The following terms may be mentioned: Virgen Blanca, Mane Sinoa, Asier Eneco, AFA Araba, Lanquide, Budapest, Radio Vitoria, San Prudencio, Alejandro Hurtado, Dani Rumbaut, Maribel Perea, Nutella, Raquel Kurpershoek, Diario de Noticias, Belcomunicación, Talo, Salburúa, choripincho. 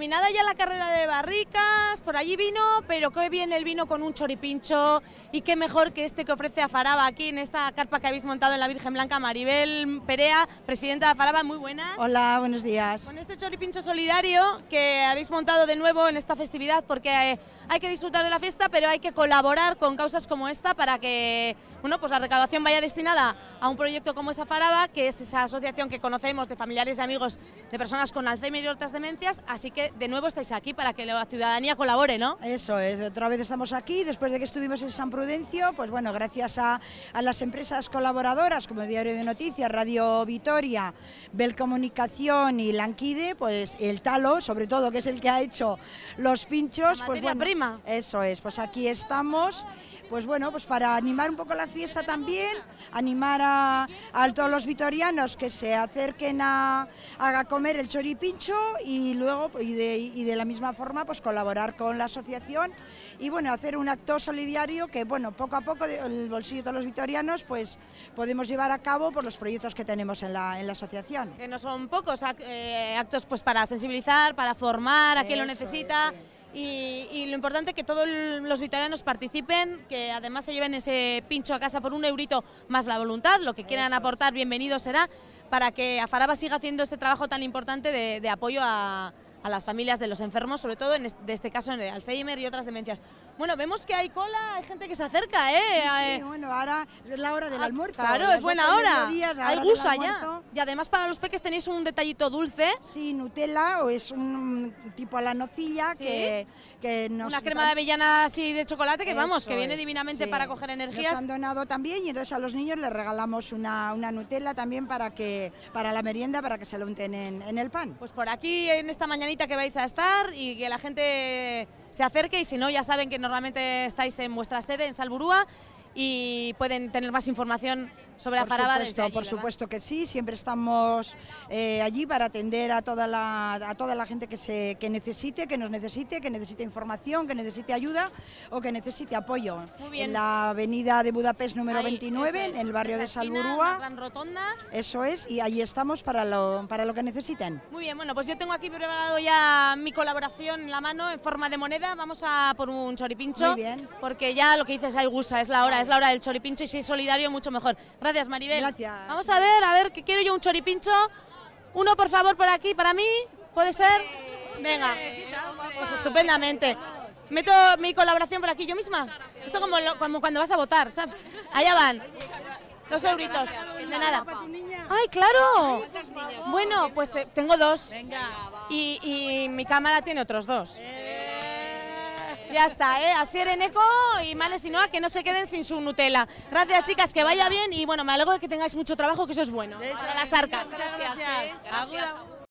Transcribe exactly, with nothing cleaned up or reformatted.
terminada ya la carrera de barricas, por allí vino, pero qué bien el vino con un choripincho, y qué mejor que este que ofrece AFA Araba aquí en esta carpa que habéis montado en la Virgen Blanca. Maribel Perea, presidenta de AFA Araba, muy buenas. Hola, buenos días. Con este choripincho solidario que habéis montado de nuevo en esta festividad, porque eh, hay que disfrutar de la fiesta, pero hay que colaborar con causas como esta para que, bueno, pues la recaudación vaya destinada a un proyecto como es AFA Araba, que es esa asociación que conocemos de familiares y amigos de personas con Alzheimer y otras demencias. Así que de nuevo estáis aquí para que la ciudadanía colabore, ¿no? Eso es, otra vez estamos aquí, después de que estuvimos en San Prudencio, pues bueno, gracias a, a las empresas colaboradoras como el Diario de Noticias, Radio Vitoria, Belcomunicación y Lanquide, pues el Talo, sobre todo, que es el que ha hecho los pinchos. La materia pues bueno, prima. Eso es, pues aquí estamos, pues bueno, pues para animar un poco la fiesta también, animar a, a todos los vitorianos que se acerquen a, a comer el choripincho y luego, y de, y de la misma forma, pues colaborar con la asociación y bueno, hacer un acto solidario que, bueno, poco a poco, el bolsillo de todos los vitorianos, pues podemos llevar a cabo por los proyectos que tenemos en la, en la asociación. Que no son pocos actos, pues para sensibilizar, para formar a quien lo necesita. Es, es. Y, y lo importante es que todos los vitorianos participen, que además se lleven ese pincho a casa por un eurito más la voluntad, lo que quieran Eso. aportar, bienvenido será, para que AFA Araba siga haciendo este trabajo tan importante de, de apoyo a, a las familias de los enfermos, sobre todo en este, de este caso de Alzheimer y otras demencias. Bueno, vemos que hay cola, hay gente que se acerca, ¿eh? Sí, sí, bueno, ahora es la hora del ah, almuerzo. Claro, es buena hora. Días, hay gusa ya. Y además para los peques tenéis un detallito dulce. Sí, Nutella, o es un tipo a la nocilla, ¿sí? que, que nos... Una crema de avellana así de chocolate, que Eso vamos, que viene es, divinamente sí. para coger energías. Nos han donado también, y entonces a los niños les regalamos una, una Nutella también para, que, para la merienda, para que se lo unten en, en el pan. Pues por aquí, en esta mañanita que vais a estar, y que la gente se acerque, y si no, ya saben que normalmente estáis en vuestra sede en Salburúa y pueden tener más información sobre AFA Araba desde allí, Por ¿verdad? supuesto que sí, siempre estamos eh, allí para atender a toda la, a toda la gente que, se, que necesite, que nos necesite, que necesite información, que necesite ayuda o que necesite apoyo. Muy bien. En la avenida de Budapest número ahí, veintinueve, es, en el barrio de Salburúa. Gran rotonda. Eso es, y ahí estamos para lo, para lo que necesiten. Muy bien, bueno, pues yo tengo aquí preparado ya mi colaboración en la mano en forma de moneda. Vamos a por un choripincho. Muy bien. Porque ya lo que dices, hay gusa, es la hora, es la hora del choripincho, y si es solidario mucho mejor. Gracias, Maribel. Gracias. Vamos a ver, a ver, que quiero yo un choripincho. Uno, por favor, por aquí, para mí. ¿Puede ser? Venga. Pues estupendamente. Meto mi colaboración por aquí yo misma. Esto como, lo, como cuando vas a votar, ¿sabes? Allá van. Dos euritos. De nada. ¡Ay, claro! Bueno, pues te, tengo dos. Y, y mi cámara tiene otros dos. Ya está, ¿eh? Asier Eneco y Mane Sinoa, que no se queden sin su Nutella. Gracias, chicas, que vaya bien, y bueno, me alegro de que tengáis mucho trabajo, que eso es bueno. Para las arcas. Gracias. Gracias.